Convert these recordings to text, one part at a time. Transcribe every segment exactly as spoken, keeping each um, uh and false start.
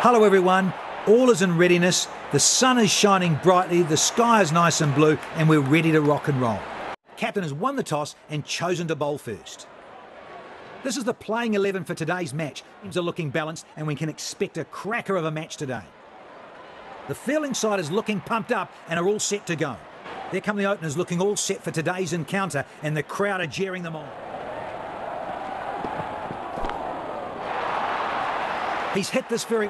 Hello everyone, all is in readiness, the sun is shining brightly, the sky is nice and blue, and we're ready to rock and roll. Captain has won the toss and chosen to bowl first. This is the playing eleven for today's match. Teams are looking balanced and we can expect a cracker of a match today. The fielding side is looking pumped up and are all set to go. There come the openers looking all set for today's encounter and the crowd are jeering them on. He's hit this very...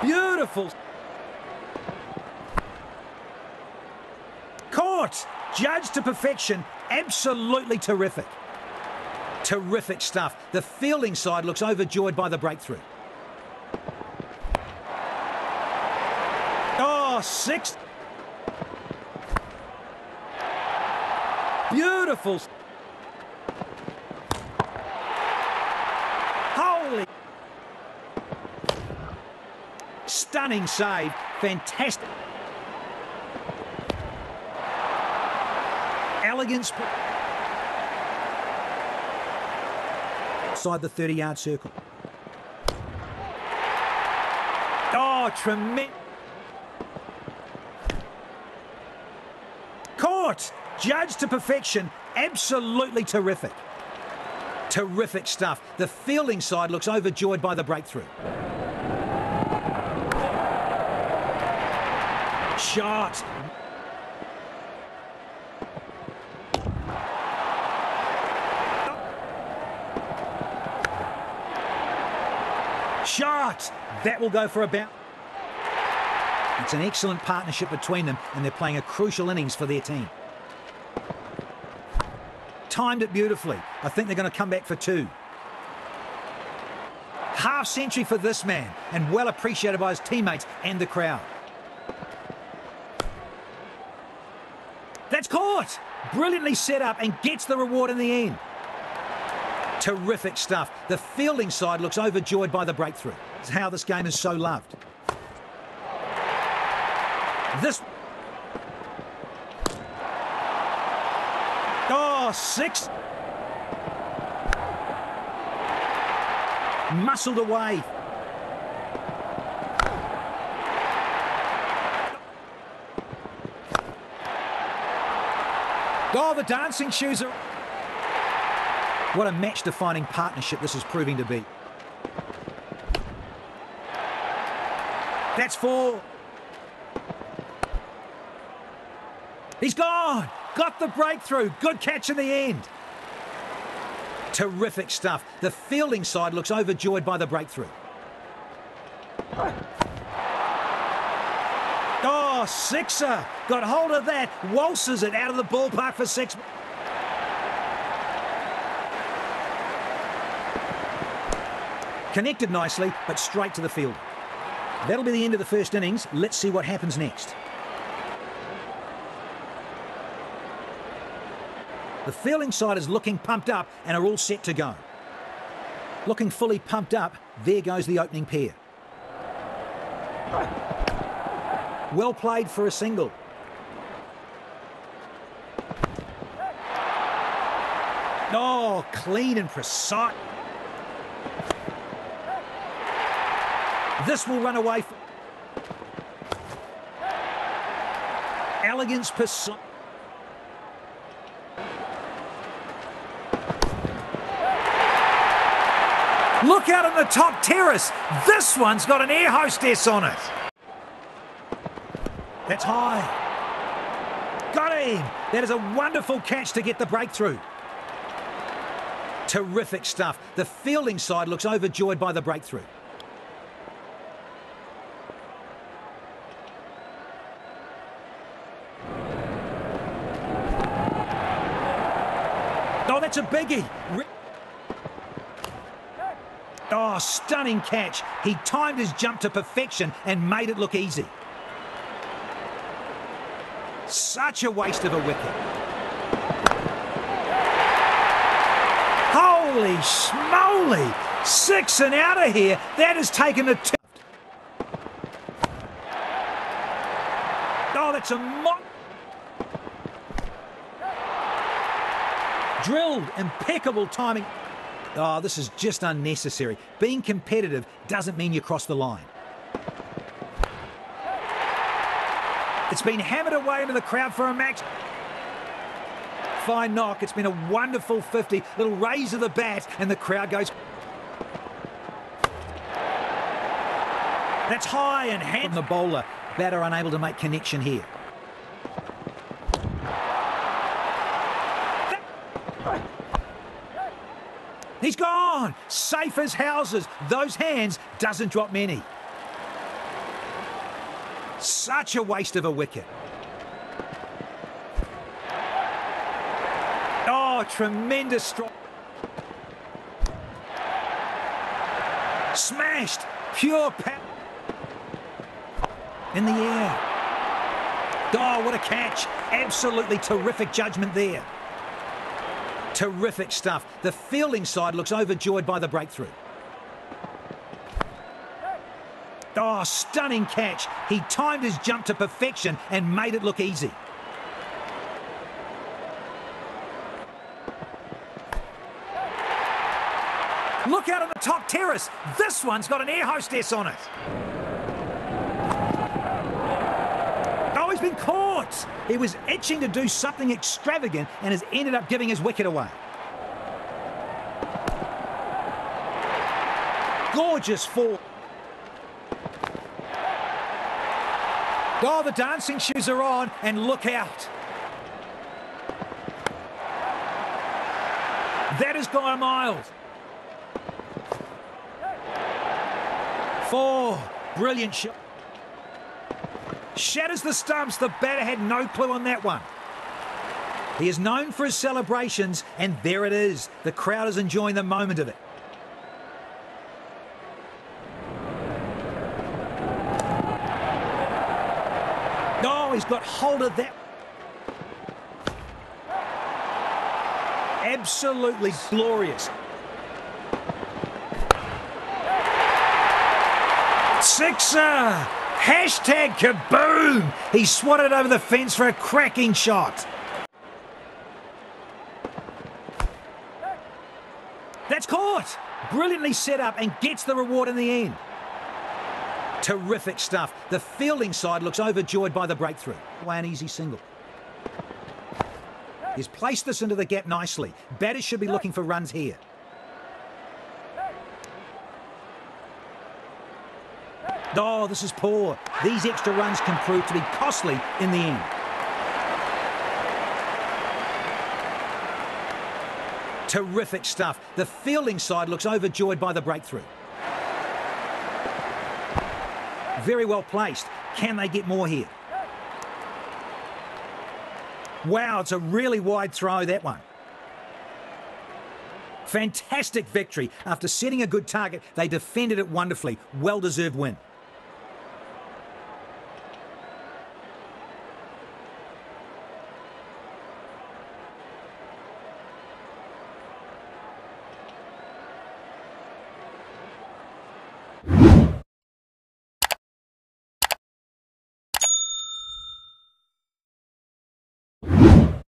Beautiful. Caught. Judged to perfection. Absolutely terrific. Terrific stuff. The fielding side looks overjoyed by the breakthrough. Oh, six. Beautiful. Holy. Stunning save. Fantastic. Elegance. Inside the thirty-yard circle. Oh, tremendous. Caught. Judged to perfection. Absolutely terrific. Terrific stuff. The fielding side looks overjoyed by the breakthrough. Shot. Shot. That will go for a bounce. It's an excellent partnership between them and they're playing a crucial innings for their team. Timed it beautifully. I think they're going to come back for two. Half century for this man and well appreciated by his teammates and the crowd. That's caught. Brilliantly set up and gets the reward in the end. Terrific stuff. The fielding side looks overjoyed by the breakthrough. It's how this game is so loved. This... Oh, six. Muscled away. Oh, the dancing shoes are... What a match-defining partnership this is proving to be. That's four. He's gone. Got the breakthrough. Good catch in the end. Terrific stuff. The fielding side looks overjoyed by the breakthrough. Oh, sixer. Got hold of that. Waltzes it out of the ballpark for six. Connected nicely, but straight to the field. That'll be the end of the first innings. Let's see what happens next. The fielding side is looking pumped up and are all set to go. Looking fully pumped up, there goes the opening pair. Well played for a single. Oh, clean and precise. This will run away. For... Elegance personified. Look out on the top terrace. This one's got an air hostess on it. That's high. Got him. That is a wonderful catch to get the breakthrough. Terrific stuff. The fielding side looks overjoyed by the breakthrough. Oh, that's a biggie. Oh, stunning catch. He timed his jump to perfection and made it look easy. Such a waste of a wicket. Holy schmoly. Six and out of here. That has taken a two. Oh, that's a mock. Drilled. Impeccable timing. Oh, this is just unnecessary. Being competitive doesn't mean you cross the line. It's been hammered away into the crowd for a match. Fine knock. It's been a wonderful fifty. Little raise of the bat, and the crowd goes. That's high and hand from the bowler. Batter unable to make connection here. He's gone. Safe as houses. Those hands doesn't drop many. Such a waste of a wicket. Oh, tremendous strike. Smashed. Pure power. In the air. Oh, what a catch. Absolutely terrific judgment there. Terrific stuff. The fielding side looks overjoyed by the breakthrough. Oh, stunning catch. He timed his jump to perfection and made it look easy. Look out on the top terrace. This one's got an air hostess on it. Been caught. He was itching to do something extravagant and has ended up giving his wicket away. Gorgeous fall. Oh, the dancing shoes are on, and look out. That has gone miles. Four. Brilliant shot. Shatters the stumps. The batter had no clue on that one. He is known for his celebrations, and there it is. The crowd is enjoying the moment of it. Oh, he's got hold of that. Absolutely glorious. Sixer! Hashtag kaboom! He swatted over the fence for a cracking shot. That's caught! Brilliantly set up and gets the reward in the end. Terrific stuff. The fielding side looks overjoyed by the breakthrough. Play an easy single. He's placed this into the gap nicely. Batters should be looking for runs here. Oh, this is poor. These extra runs can prove to be costly in the end. Terrific stuff. The fielding side looks overjoyed by the breakthrough. Very well placed. Can they get more here? Wow, it's a really wide throw, that one. Fantastic victory. After setting a good target, they defended it wonderfully. Well-deserved win.